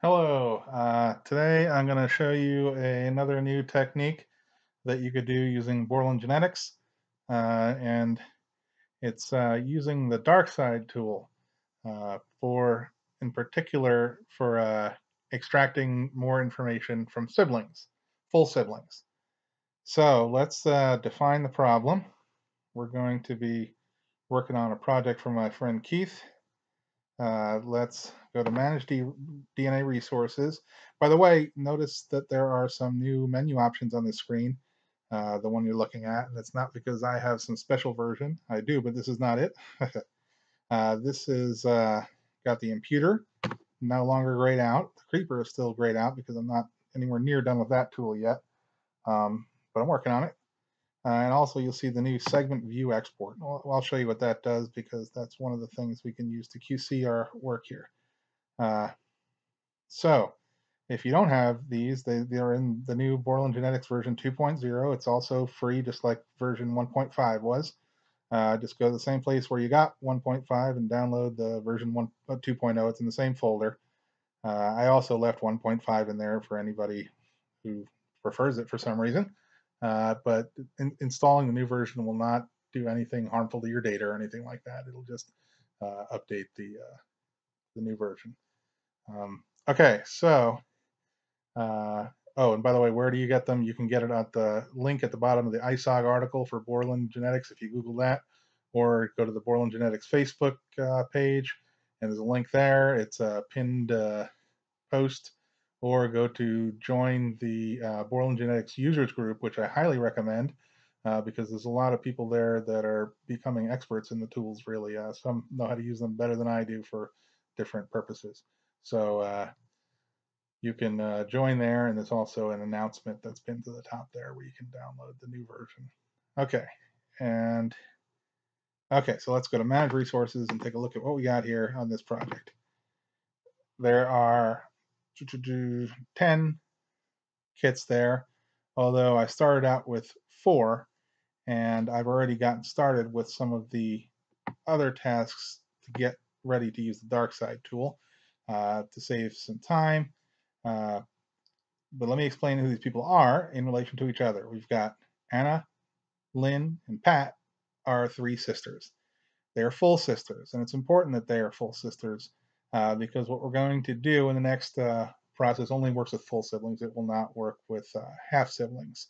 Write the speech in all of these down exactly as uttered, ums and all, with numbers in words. Hello, uh, today I'm going to show you a, another new technique that you could do using Borland Genetics, uh, and it's uh, using the Darkside tool uh, for, in particular, for uh, extracting more information from siblings, full siblings. So let's uh, define the problem. We're going to be working on a project for my friend Keith. Uh, let's go to Manage D N A Resources. By the way, notice that there are some new menu options on the screen, uh, the one you're looking at, and that's not because I have some special version. I do, but this is not it. uh, this is uh, got the imputer, no longer grayed out. The creeper is still grayed out because I'm not anywhere near done with that tool yet, um, but I'm working on it. Uh, and also you'll see the new segment view export. I'll, I'll show you what that does because that's one of the things we can use to Q C our work here. Uh, so if you don't have these, they, they are in the new Borland Genetics version two point oh. It's also free, just like version one point five was. Uh, just go to the same place where you got one point five and download the version two point oh. It's in the same folder. Uh, I also left one point five in there for anybody who prefers it for some reason. Uh, but in, installing the new version will not do anything harmful to your data or anything like that. It'll just uh, update the uh, the new version. Um, okay, so uh, oh, and by the way, where do you get them? You can get it at the link at the bottom of the I S O G article for Borland Genetics if you Google that, or go to the Borland Genetics Facebook uh, page, and there's a link there. It's a pinned uh, post. Or go to join the uh, Borland Genetics users group, which I highly recommend uh, because there's a lot of people there that are becoming experts in the tools, really. Uh, some know how to use them better than I do for different purposes. So uh, you can uh, join there, and there's also an announcement that's pinned to the top there where you can download the new version. Okay, and okay, so let's go to Manage Resources and take a look at what we got here on this project. There are ten kits there, although I started out with four, and I've already gotten started with some of the other tasks to get ready to use the Darkside tool uh, to save some time. Uh, but let me explain who these people are in relation to each other. We've got Anna, Lynn, and Pat are three sisters. They are full sisters, and it's important that they are full sisters. Uh, because what we're going to do in the next uh, process only works with full siblings. It will not work with uh, half siblings.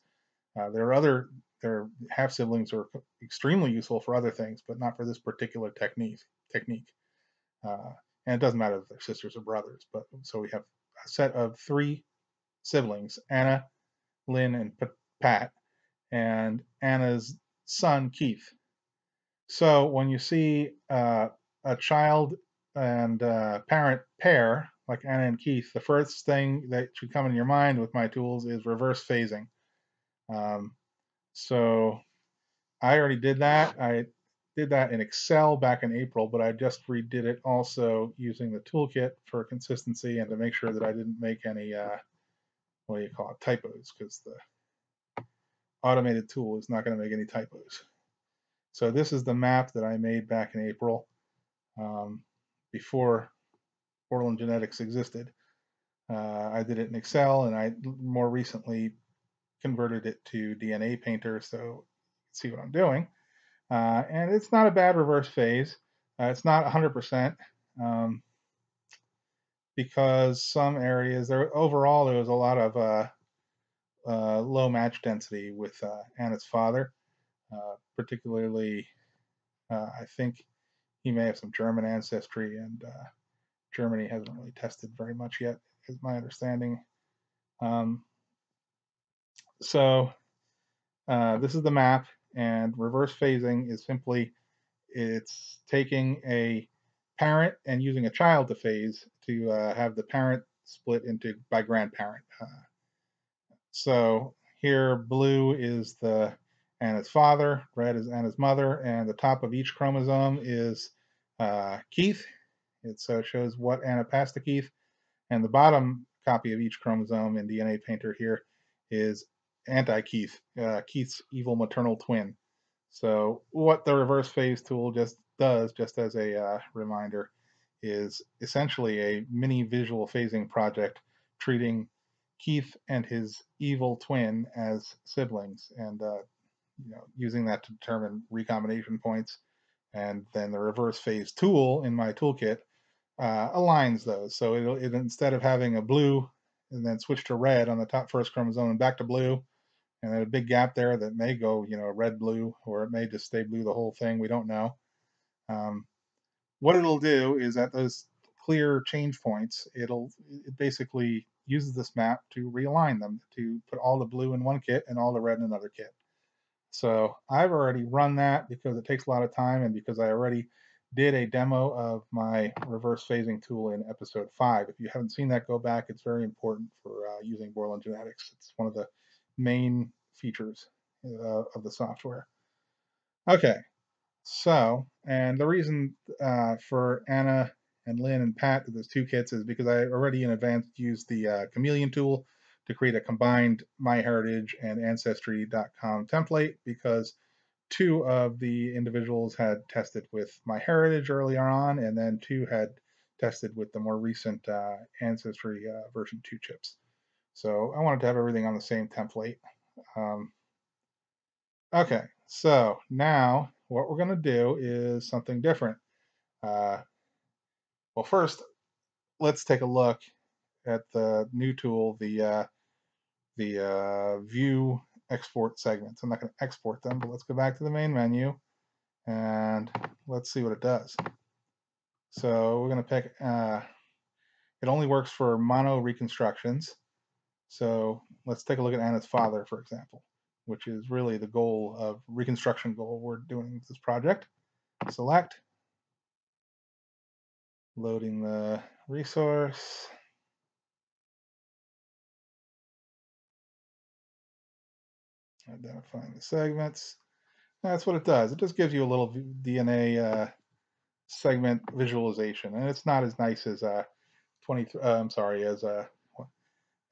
Uh, there are other there half siblings are extremely useful for other things, but not for this particular technique. Technique, uh, and it doesn't matter if they're sisters or brothers. But so we have a set of three siblings: Anna, Lynn, and Pat, and Anna's son Keith. So when you see uh, a child and uh, parent pair, like Anna and Keith, the first thing that should come in your mind with my tools is reverse phasing. Um, so I already did that. I did that in Excel back in April, but I just redid it also using the toolkit for consistency and to make sure that I didn't make any, uh, what do you call it, typos, because the automated tool is not going to make any typos. So this is the map that I made back in April. Um, before Borland Genetics existed. Uh, I did it in Excel, and I more recently converted it to D N A Painter, so see what I'm doing. Uh, and it's not a bad reverse phase. Uh, it's not one hundred percent um, because some areas, there overall there was a lot of uh, uh, low match density with uh, Anna's father, uh, particularly uh, I think he may have some German ancestry, and uh, Germany hasn't really tested very much yet, is my understanding. Um, so uh, this is the map, and reverse phasing is simply it's taking a parent and using a child to phase to uh, have the parent split into by grandparent. Uh, so here, blue is the Anna's father, red is Anna's mother, and the top of each chromosome is uh, Keith. It so shows what Anna passed to Keith, and the bottom copy of each chromosome in D N A Painter here is anti-Keith, uh, Keith's evil maternal twin. So what the reverse phase tool just does, just as a uh, reminder, is essentially a mini visual phasing project treating Keith and his evil twin as siblings, and uh, you know, using that to determine recombination points. And then the reverse phase tool in my toolkit uh, aligns those. So it'll, it instead of having a blue and then switch to red on the top first chromosome and back to blue, and then a big gap there that may go, you know, red, blue, or it may just stay blue the whole thing. We don't know. Um, what it'll do is at those clear change points, it'll it basically uses this map to realign them, to put all the blue in one kit and all the red in another kit. So I've already run that because it takes a lot of time, and because I already did a demo of my reverse phasing tool in episode five. If you haven't seen that, go back. It's very important for uh, using Borland Genetics. It's one of the main features uh, of the software. Okay, so, and the reason uh, for Anna and Lynn and Pat, those two kits, is because I already in advance used the uh, Chameleon tool to create a combined MyHeritage and Ancestry dot com template, because two of the individuals had tested with MyHeritage earlier on, and then two had tested with the more recent uh, Ancestry uh, version two chips. So I wanted to have everything on the same template. Um, okay, so now what we're going to do is something different. Uh, well, first, let's take a look at the new tool, the uh, the uh, view export segments. I'm not going to export them, but let's go back to the main menu and let's see what it does. So we're going to pick, uh, it only works for mono reconstructions. So let's take a look at Anna's father, for example, which is really the goal of reconstruction goal we're doing with this project. Select, loading the resource. Identifying the segments. That's what it does. It just gives you a little D N A uh, segment visualization, and it's not as nice as uh, twenty. Uh, I'm sorry, as uh,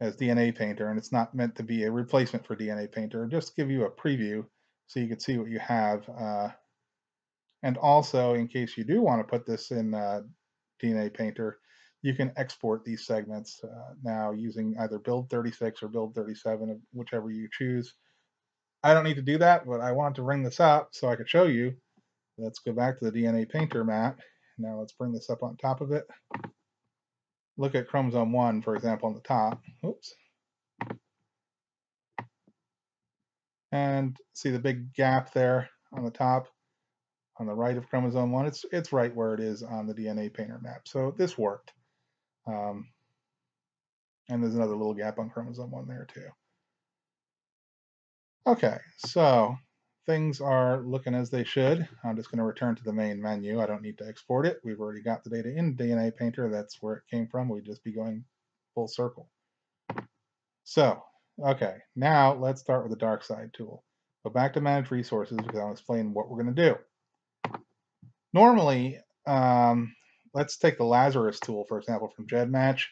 as D N A Painter, and it's not meant to be a replacement for D N A Painter. Just give you a preview so you can see what you have. Uh, and also, in case you do want to put this in uh, D N A Painter, you can export these segments uh, now using either build thirty-six or build thirty-seven, whichever you choose. I don't need to do that, but I wanted to bring this up so I could show you. Let's go back to the D N A Painter map. Now let's bring this up on top of it. Look at chromosome one, for example, on the top. Oops. And see the big gap there on the top, on the right of chromosome one. It's it's right where it is on the D N A Painter map. So this worked. Um, and there's another little gap on chromosome one there too. Okay, so things are looking as they should. I'm just going to return to the main menu. I don't need to export it. We've already got the data in D N A Painter. That's where it came from. We'd just be going full circle. So, okay, now let's start with the Darkside tool. Go back to Manage Resources because I'll explain what we're going to do. Normally, um, let's take the Lazarus tool, for example, from GEDmatch.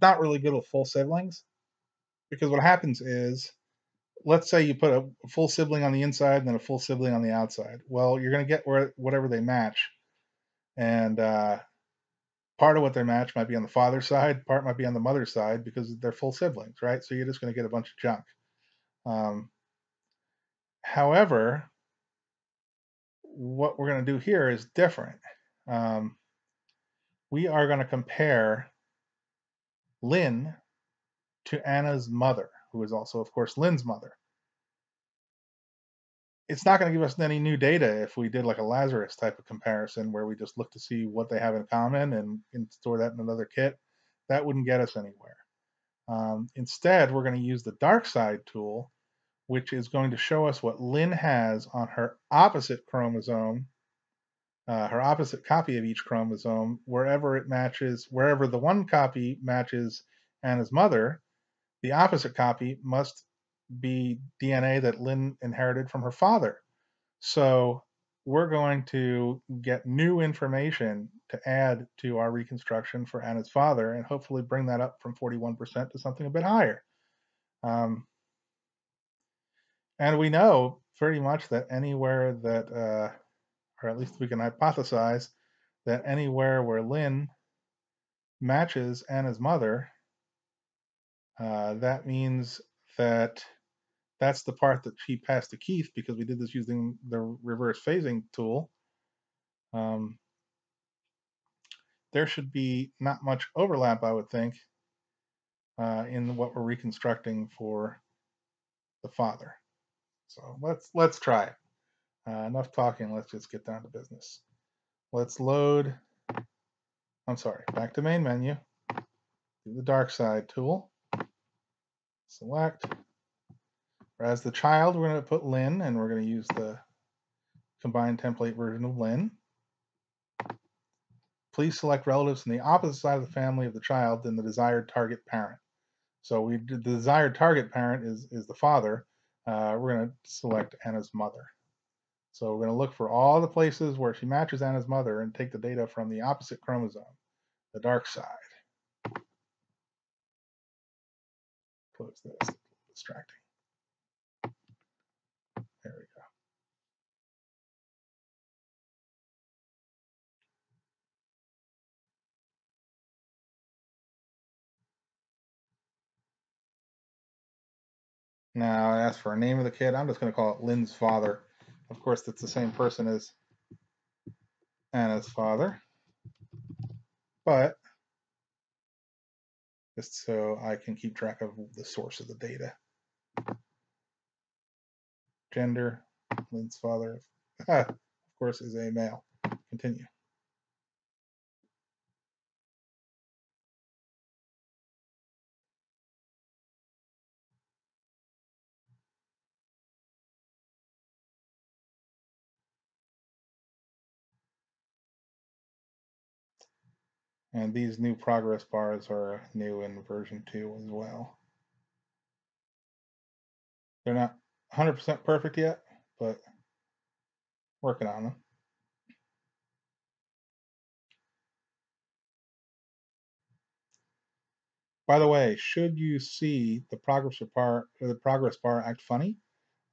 Not really good with full siblings, because what happens is, let's say you put a full sibling on the inside and then a full sibling on the outside. Well, you're going to get where, whatever they match. And uh, part of what they match might be on the father's side, part might be on the mother's side, because they're full siblings, right? So you're just going to get a bunch of junk. Um, however, what we're going to do here is different. Um, we are going to compare Lynn to Anna's mother, who is also, of course, Lynn's mother. It's not going to give us any new data if we did like a Lazarus type of comparison where we just look to see what they have in common and, and store that in another kit. That wouldn't get us anywhere. Um, instead, we're going to use the Darkside tool, which is going to show us what Lynn has on her opposite chromosome, uh, her opposite copy of each chromosome, wherever it matches, wherever the one copy matches Anna's mother. The opposite copy must be D N A that Lynn inherited from her father. So we're going to get new information to add to our reconstruction for Anna's father, and hopefully bring that up from forty-one percent to something a bit higher. Um, and we know pretty much that anywhere that, uh, or at least we can hypothesize that anywhere where Lynn matches Anna's mother, uh, that means that that's the part that she passed to Keith, because we did this using the reverse phasing tool. Um, there should be not much overlap, I would think, uh, in what we're reconstructing for the father. So let's let's try it. Uh, enough talking, let's just get down to business. Let's load, I'm sorry, back to main menu, do the Darkside tool, select. As the child, we're going to put Lynn, and we're going to use the combined template version of Lynn. Please select relatives from the opposite side of the family of the child than the desired target parent. So we did the desired target parent is, is the father. Uh, we're going to select Anna's mother. So we're going to look for all the places where she matches Anna's mother and take the data from the opposite chromosome, the dark side. Close this, it's distracting. There we go. Now, as for a name of the kid, I'm just going to call it Lynn's father. Of course, that's the same person as Anna's father, but just so I can keep track of the source of the data. Gender, Lynn's father, ah, of course, is a male. Continue. And these new progress bars are new in version two as well. They're not one hundred percent perfect yet, but working on them. By the way, should you see the progress bar, or the progress bar act funny?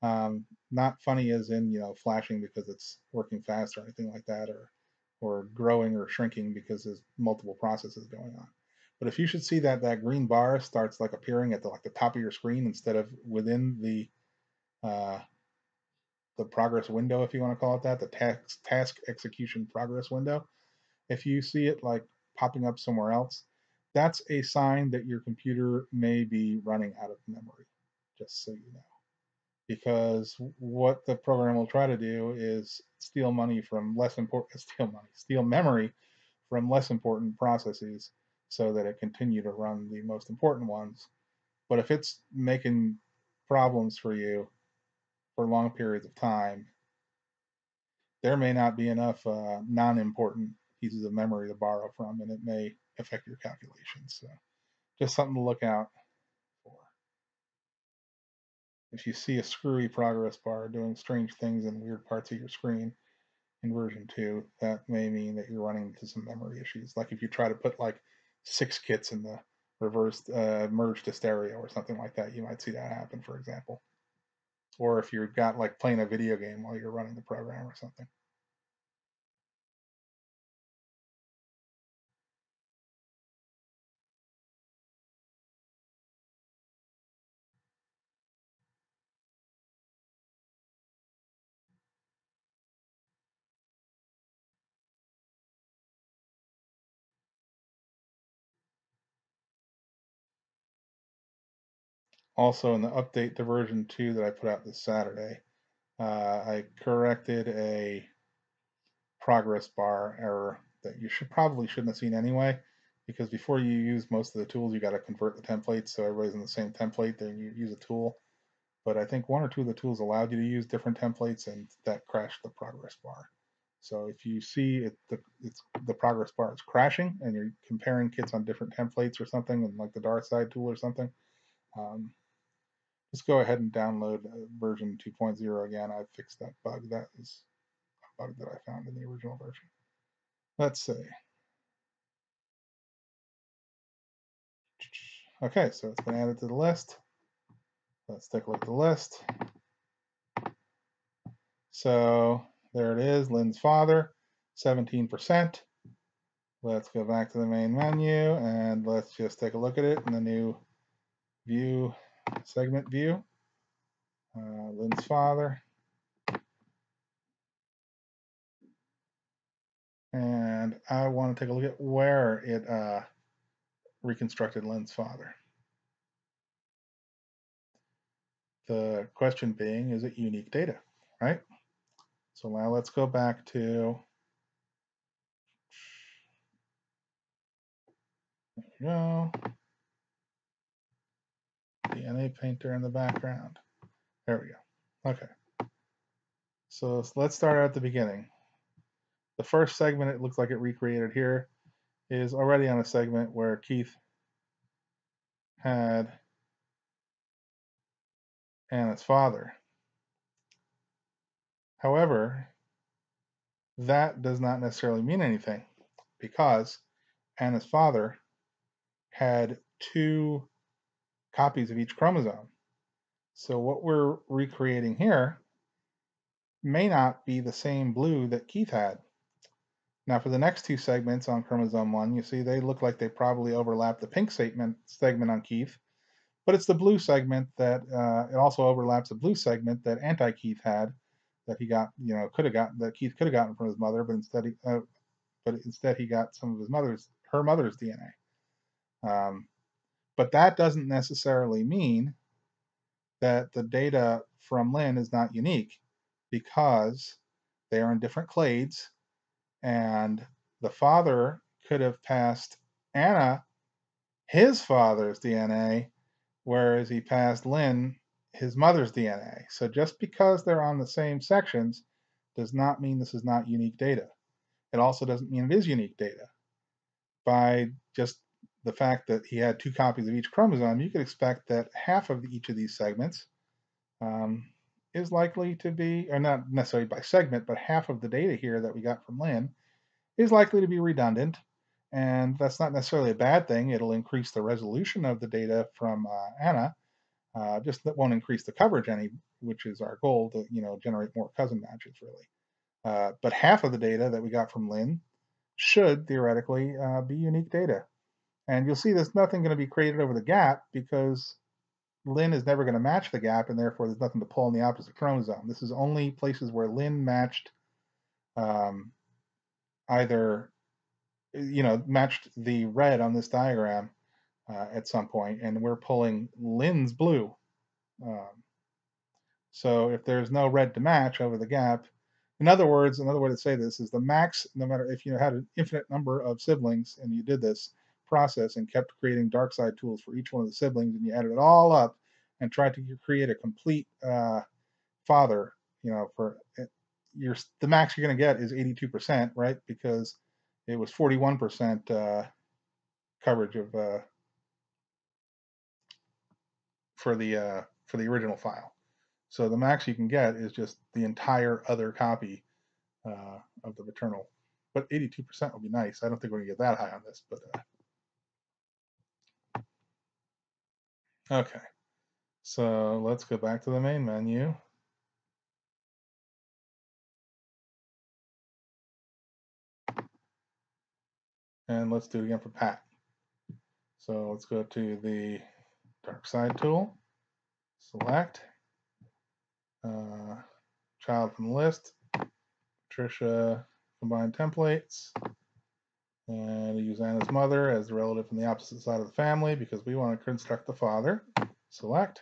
Um, not funny as in, you know, flashing because it's working fast or anything like that, or or growing or shrinking because there's multiple processes going on. But if you should see that that green bar starts like appearing at the, like the top of your screen instead of within the Uh, the progress window, if you want to call it that, the task, task execution progress window. If you see it like popping up somewhere else, that's a sign that your computer may be running out of memory, just so you know. Because what the program will try to do is steal money from less important, steal money, steal memory from less important processes so that it continue to run the most important ones. But if it's making problems for you for long periods of time, there may not be enough uh, non-important pieces of memory to borrow from, and it may affect your calculations. So just something to look out for. If you see a screwy progress bar doing strange things in weird parts of your screen in version two, that may mean that you're running into some memory issues. Like if you try to put like six kits in the reverse uh, merge to stereo or something like that, you might see that happen, for example. Or if you've got like playing a video game while you're running the program or something. Also, in the update to version two that I put out this Saturday, uh, I corrected a progress bar error that you should probably shouldn't have seen anyway, because before you use most of the tools, you got to convert the templates so everybody's in the same template, then you use a tool. But I think one or two of the tools allowed you to use different templates, and that crashed the progress bar. So if you see it, the, it's, the progress bar is crashing and you're comparing kits on different templates or something, and like the Darkside tool or something, um, let's go ahead and download version two point oh again. I fixed that bug. That was a bug that I found in the original version. Let's see. Okay, so it's been added to the list. Let's take a look at the list. So there it is, Lynn's father, seventeen percent. Let's go back to the main menu and let's just take a look at it in the new view, segment view. Uh, Lynn's father. And I want to take a look at where it uh, reconstructed Lynn's father. The question being, is it unique data, right? So now let's go back to, there we go, D N A Painter in the background. There we go. Okay. So let's start out at the beginning. The first segment it looks like it recreated here is already on a segment where Keith had Anna's father. However, that does not necessarily mean anything because Anna's father had two copies of each chromosome. So what we're recreating here may not be the same blue that Keith had. Now for the next two segments on chromosome one, you see they look like they probably overlap the pink segment, segment on Keith, but it's the blue segment that, uh, it also overlaps the blue segment that anti-Keith had, that he got, you know, could have gotten, that Keith could have gotten from his mother, but instead he, uh, but instead he got some of his mother's, her mother's D N A. Um, but that doesn't necessarily mean that the data from Lynn is not unique, because they are in different clades, and the father could have passed Anna his father's D N A, whereas he passed Lynn his mother's D N A. So just because they're on the same sections does not mean this is not unique data. It also doesn't mean it is unique data. By just the fact that he had two copies of each chromosome, you could expect that half of each of these segments um, is likely to be, or not necessarily by segment, but half of the data here that we got from Lynn is likely to be redundant, and that's not necessarily a bad thing. It'll increase the resolution of the data from uh, Anna, uh, just that won't increase the coverage any, which is our goal, to you know generate more cousin matches really. Uh, but half of the data that we got from Lynn should theoretically uh, be unique data, and you'll see there's nothing going to be created over the gap because Lynn is never going to match the gap, and therefore there's nothing to pull in the opposite chromosome. This is only places where Lynn matched um, either, you know, matched the red on this diagram uh, at some point, and we're pulling Lynn's blue. Um, so if there's no red to match over the gap, in other words, another way to say this is the max, no matter if you had an infinite number of siblings and you did this process and kept creating Darkside tools for each one of the siblings, and you added it all up and tried to create a complete uh, father, you know, for your, the max you're going to get is eighty-two percent, right? Because it was forty-one percent uh, coverage of uh, for the uh, for the original file. So the max you can get is just the entire other copy uh, of the maternal. But eighty-two percent would be nice. I don't think we're going to get that high on this, but. Uh, Okay, so let's go back to the main menu. And let's do it again for Pat. So let's go to the Darkside tool, select, uh, child from the list, Patricia, combine templates. And use Anna's mother as the relative from the opposite side of the family because we want to construct the father. Select.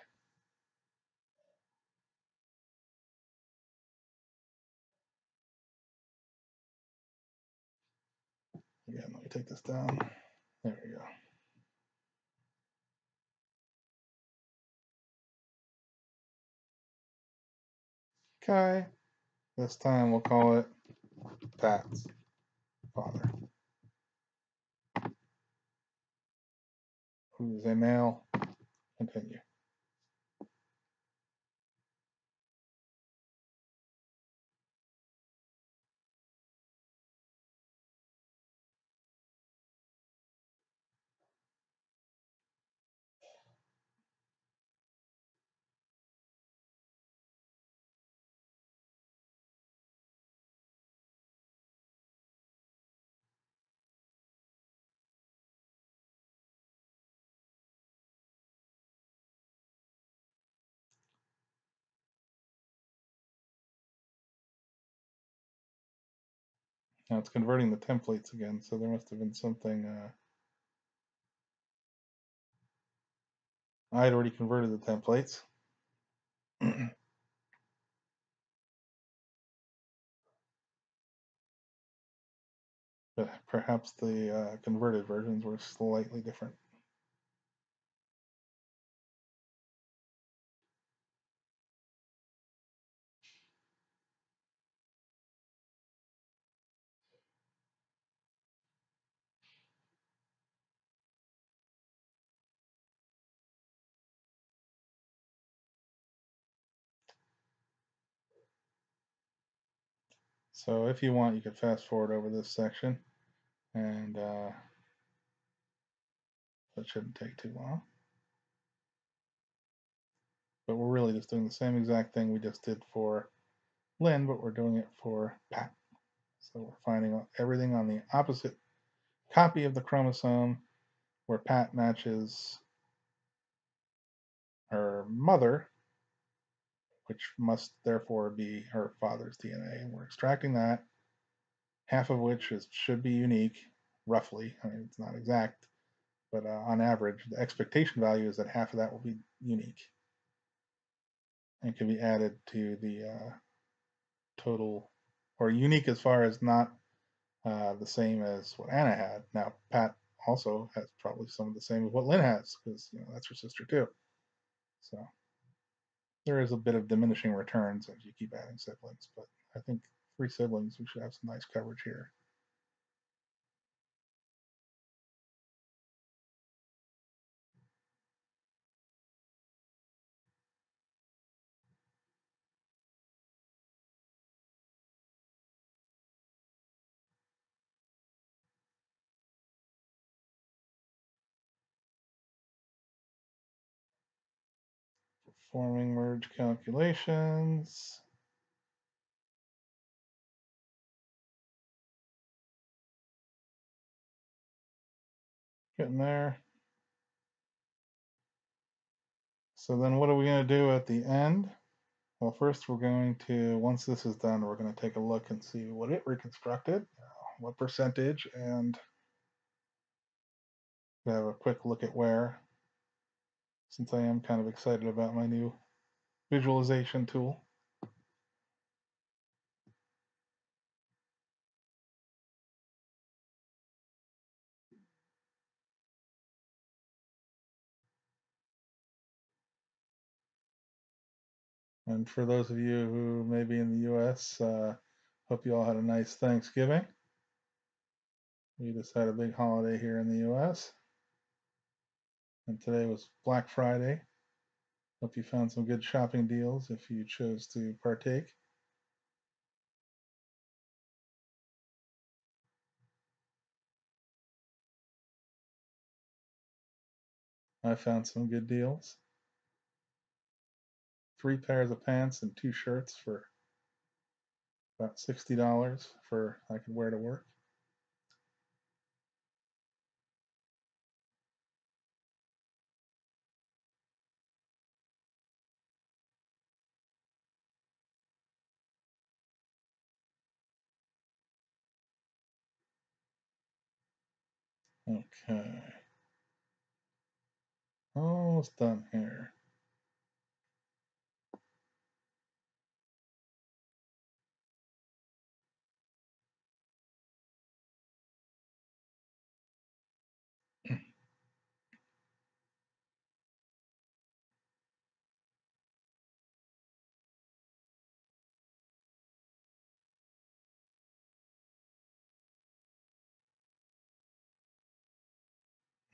Again, let me take this down. There we go. Okay. This time we'll call it Pat's father, who is a male. Continue. Now it's converting the templates again, so there must have been something. Uh, I had already converted the templates. But perhaps the uh, converted versions were slightly different. So if you want, you can fast forward over this section, and uh, that shouldn't take too long. But we're really just doing the same exact thing we just did for Lynn, but we're doing it for Pat. So we're finding everything on the opposite copy of the chromosome where Pat matches her mother, which must therefore be her father's D N A. And we're extracting that, half of which is, should be unique, roughly. I mean, it's not exact, but uh, on average, the expectation value is that half of that will be unique and can be added to the uh, total, or unique as far as not uh, the same as what Anna had. Now, Pat also has probably some of the same as what Lynn has, because you know, that's her sister too. So there is a bit of diminishing returns as you keep adding siblings, but I think three siblings, we should have some nice coverage here. Performing merge calculations. Getting there. So then what are we going to do at the end? Well, first we're going to, once this is done, we're going to take a look and see what it reconstructed, what percentage, and have a quick look at where, since I am kind of excited about my new visualization tool. And for those of you who may be in the U S, uh, hope you all had a nice Thanksgiving. We just had a big holiday here in the U S, and today was Black Friday. Hope you found some good shopping deals if you chose to partake. I found some good deals. Three pairs of pants and two shirts for about sixty dollars for I could wear to work. Okay, almost done here.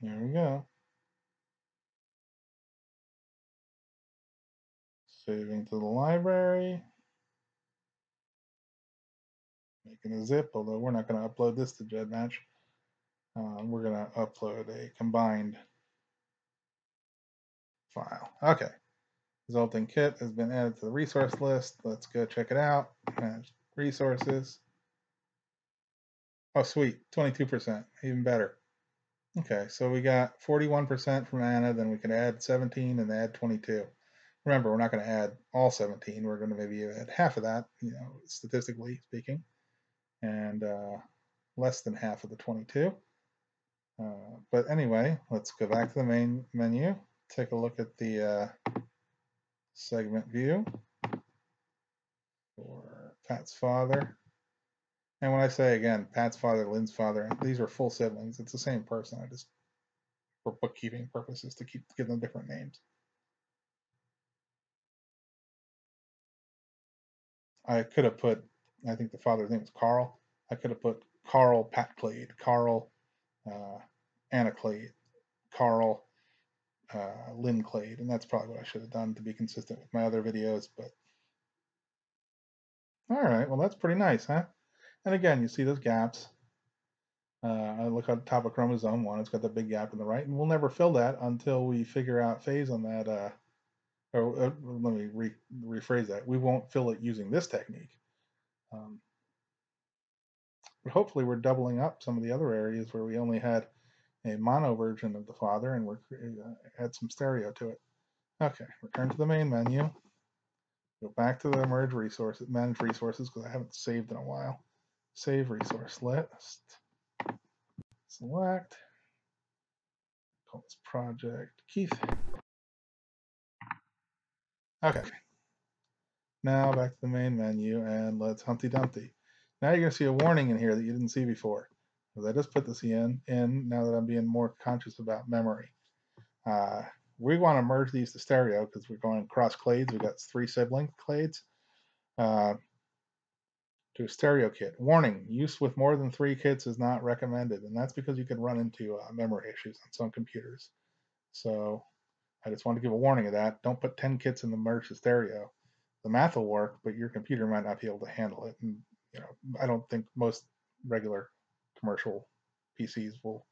There we go. Saving to the library. Making a zip, although we're not going to upload this to GEDmatch. Uh, we're going to upload a combined file. Okay. Resulting kit has been added to the resource list. Let's go check it out. Manage resources. Oh, sweet. twenty-two percent. Even better. Okay, so we got forty-one percent from Anna, then we could add seventeen and add twenty-two. Remember, we're not going to add all seventeen. We're going to maybe add half of that, you know, statistically speaking. and uh, less than half of the twenty-two. Uh, but anyway, let's go back to the main menu, take a look at the uh, segment view for Pat's father. And when I say again, Pat's father, Lynn's father, these are full siblings. It's the same person. I just, for bookkeeping purposes, to keep give them different names. I could have put, I think the father's name was Carl. I could have put Carl Pat Clade, Carl uh, Anna Clade, Carl uh, Lynn Clade, and that's probably what I should have done to be consistent with my other videos. But all right, well, that's pretty nice, huh? And again, you see those gaps. Uh, I look at the top of chromosome one, it's got that big gap in the right, and we'll never fill that until we figure out phase on that. Uh, or, uh, let me re rephrase that. We won't fill it using this technique. Um, but hopefully we're doubling up some of the other areas where we only had a mono version of the father and we're uh, add some stereo to it. Okay, return to the main menu. Go back to the merge resources, manage resources, because I haven't saved in a while. Save resource list. Select. Call this project Keith. Okay. Now back to the main menu and let's Humpty Dumpty. Now you're going to see a warning in here that you didn't see before. Because I just put this in, in now that I'm being more conscious about memory. Uh, we want to merge these to stereo because we're going cross clades. We've got three sibling clades uh, to a stereo kit. Warning, use with more than three kits is not recommended. And that's because you can run into uh, memory issues on some computers. So I just want to give a warning of that. Don't put ten kits in the merge to stereo. The math will work, but your computer might not be able to handle it. And you know, I don't think most regular commercial P Cs will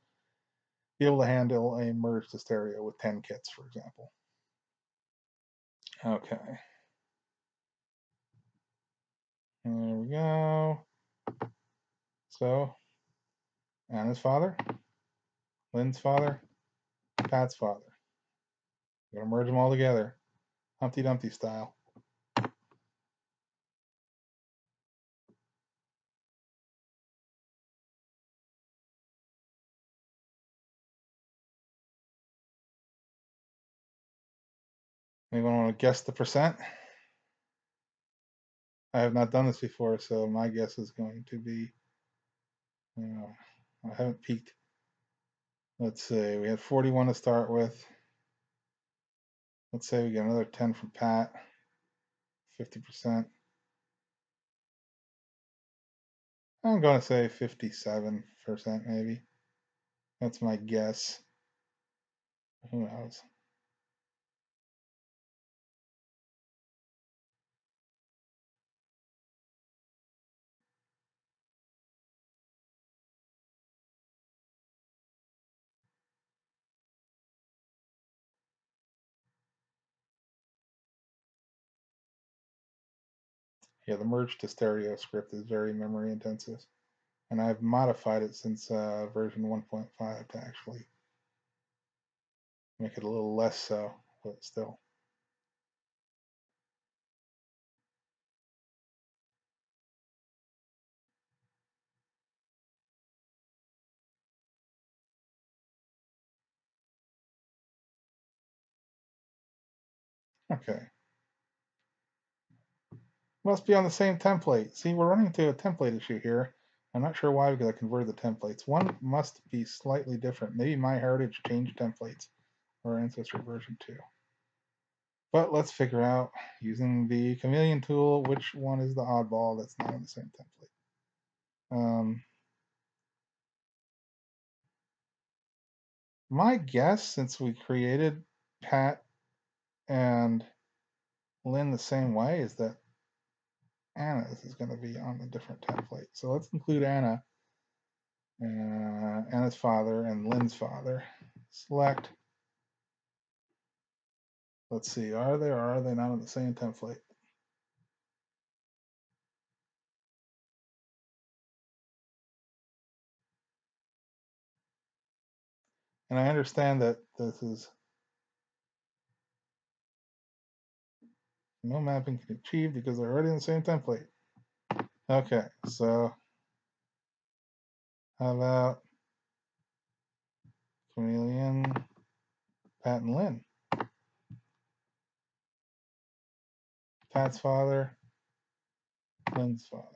be able to handle a merge to stereo with ten kits, for example. Okay. There we go. So, Anna's father, Lynn's father, Pat's father. We're going to merge them all together, Humpty Dumpty style. Anyone want to guess the percent? I have not done this before, so my guess is going to be, you know, I haven't peeked. Let's see, we had forty-one to start with. Let's say we get another ten from Pat, fifty percent. I'm going to say fifty-seven percent maybe. That's my guess. Who knows? Yeah, the merge to stereo script is very memory intensive, and I've modified it since uh, version one point five to actually make it a little less so, but still. Okay. Must be on the same template. See, we're running into a template issue here. I'm not sure why, because I converted the templates. One must be slightly different. Maybe MyHeritage changed templates or Ancestry version two. But let's figure out, using the Chameleon tool, which one is the oddball that's not on the same template. Um, my guess, since we created Pat and Lynn the same way, is that Anna is going to be on a different template. So let's include Anna, uh, Anna's father, and Lynn's father. Select. Let's see, are they or are they not on the same template? And I understand that this is no mapping can be achieved because they're already in the same template. Okay, so How about Chameleon, Pat, and Lynn? Pat's father, Lynn's father.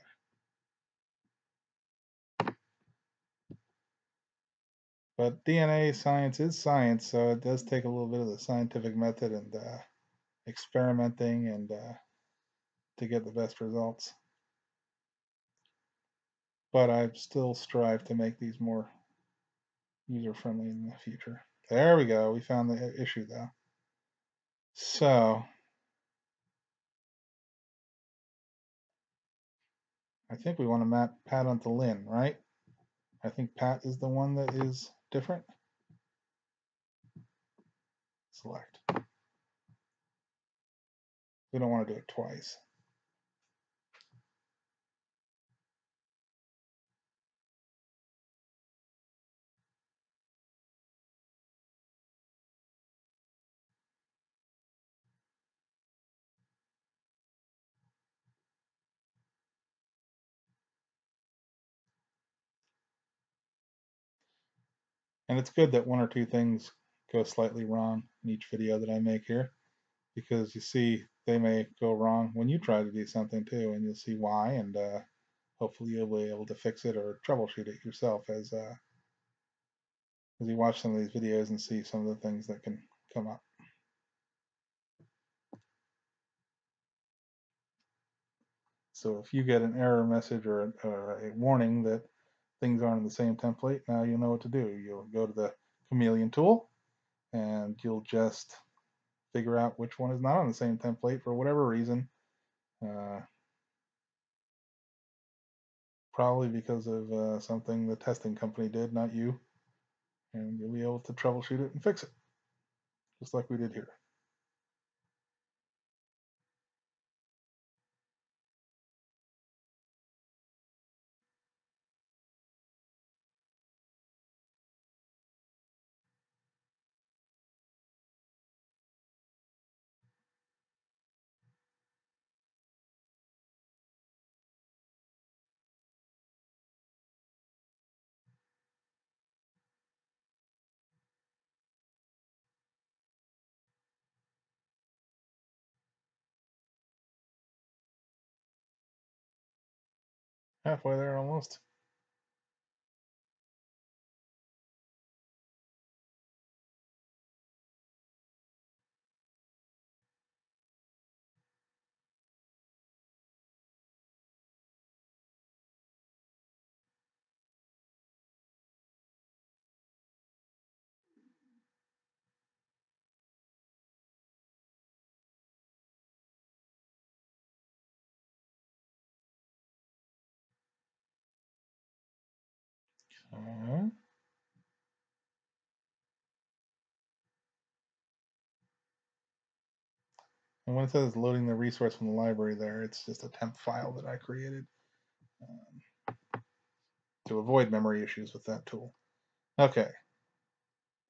But D N A science is science, so it does take a little bit of the scientific method and uh, experimenting and uh, to get the best results. But I still strive to make these more user-friendly in the future. There we go. We found the issue, though. So I think we want to map Pat onto Lynn, right? I think Pat is the one that is different. Select. We don't want to do it twice. And it's good that one or two things go slightly wrong in each video that I make here, because you see they may go wrong when you try to do something too, and you'll see why, and uh, hopefully you'll be able to fix it or troubleshoot it yourself as, uh, as you watch some of these videos and see some of the things that can come up. So if you get an error message or, or a warning that things aren't in the same template, now you know what to do. You'll go to the Chameleon tool and you'll just figure out which one is not on the same template for whatever reason. Uh, probably because of uh, something the testing company did, not you. And you'll be able to troubleshoot it and fix it, just like we did here. Halfway there almost. Uh-huh. And when it says loading the resource from the library there, it's just a temp file that I created um, to avoid memory issues with that tool. Okay.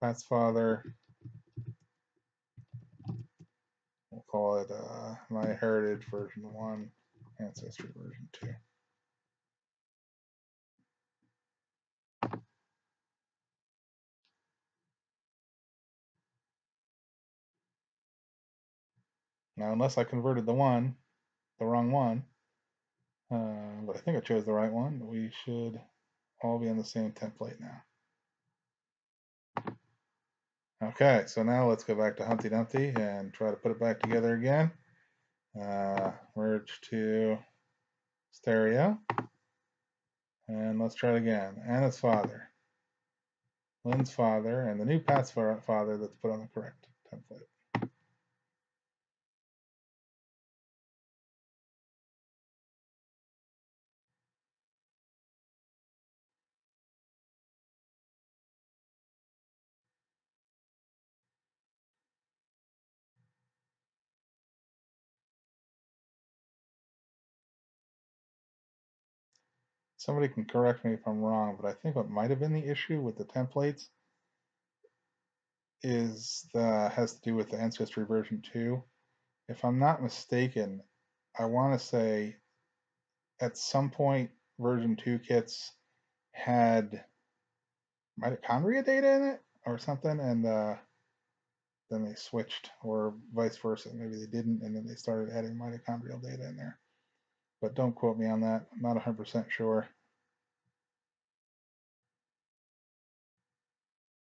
Pat's father. We'll call it uh, MyHeritage version one, Ancestry version two. Now, unless I converted the one, the wrong one, uh, but I think I chose the right one, but we should all be on the same template now. Okay, so now let's go back to Humpty Dumpty and try to put it back together again. Uh, merge to stereo. And let's try it again. Anna's father, Lynn's father, and the new Pat's father that's put on the correct template. Somebody can correct me if I'm wrong, but I think what might have been the issue with the templates is the, has to do with the Ancestry version two. If I'm not mistaken, I want to say at some point version two kits had mitochondria data in it or something, and uh, then they switched, or vice versa. Maybe they didn't, and then they started adding mitochondrial data in there. But don't quote me on that. I'm not one hundred percent sure.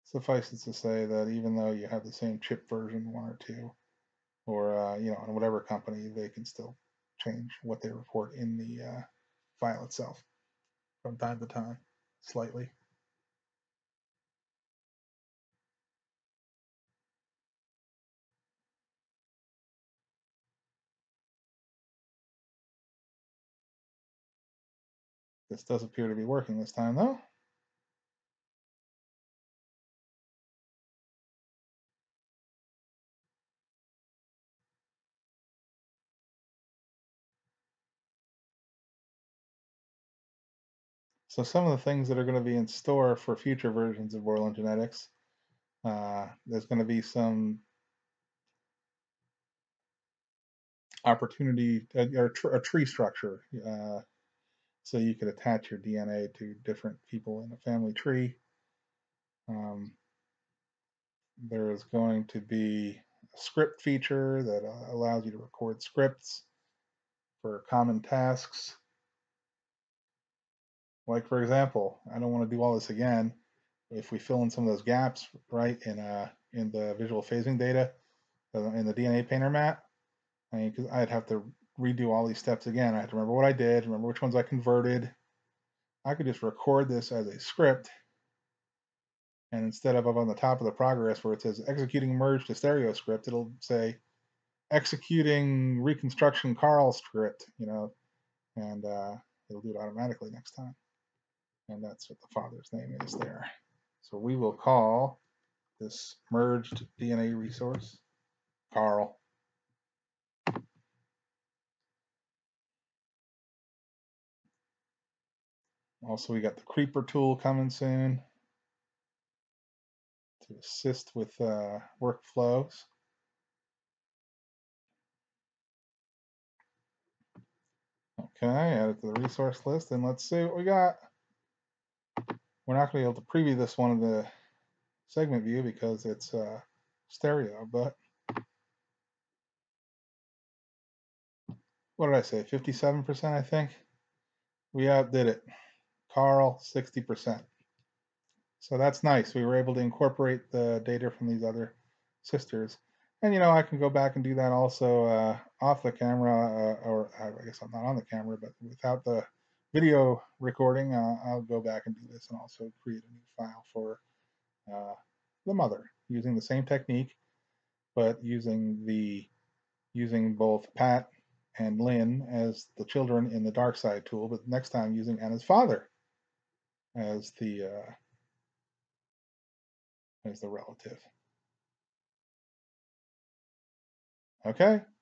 Suffice it to say that even though you have the same chip version one or two, or uh, you know, in whatever company, they can still change what they report in the uh, file itself from time to time, slightly. This does appear to be working this time, though. So some of the things that are going to be in store for future versions of Borland Genetics, uh, there's going to be some opportunity, uh, or tr a tree structure. Uh, So you could attach your D N A to different people in a family tree. Um, there is going to be a script feature that uh, allows you to record scripts for common tasks. Like, for example, I don't want to do all this again. If we fill in some of those gaps, right, in, uh, in the visual phasing data, uh, in the D N A Painter map, I mean, 'cause I'd have to redo all these steps again. I have to remember what I did, remember which ones I converted. I could just record this as a script, and instead of up on the top of the progress where it says executing merge to stereo script, it'll say executing reconstruction Carl script, you know, and uh, it'll do it automatically next time. And that's what the father's name is there. So we will call this merged D N A resource Carl. Also, we got the Creeper tool coming soon to assist with uh, workflows. Okay, add it to the resource list, and let's see what we got. We're not going to be able to preview this one in the segment view because it's uh, stereo, but what did I say? fifty-seven percent, I think. We outdid it. Carl, sixty percent. So that's nice. We were able to incorporate the data from these other sisters. And, you know, I can go back and do that also uh, off the camera, uh, or I guess I'm not on the camera, but without the video recording, uh, I'll go back and do this and also create a new file for uh, the mother using the same technique, but using the using both Pat and Lynn as the children in the Darkside tool, but next time using Anna's father as the uh, as the relative. Okay,